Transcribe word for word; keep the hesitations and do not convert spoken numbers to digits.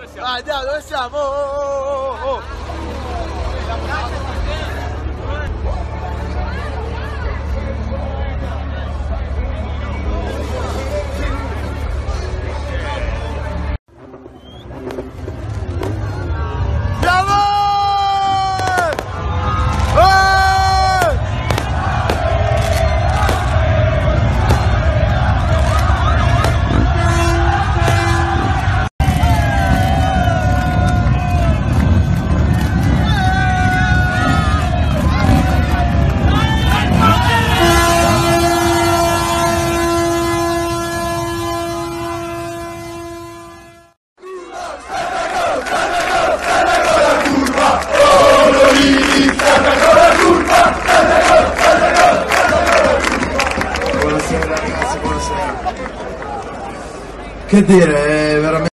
dove siamo? Dai, dai, dove siamo? Oh, oh, oh. Che dire, è veramente...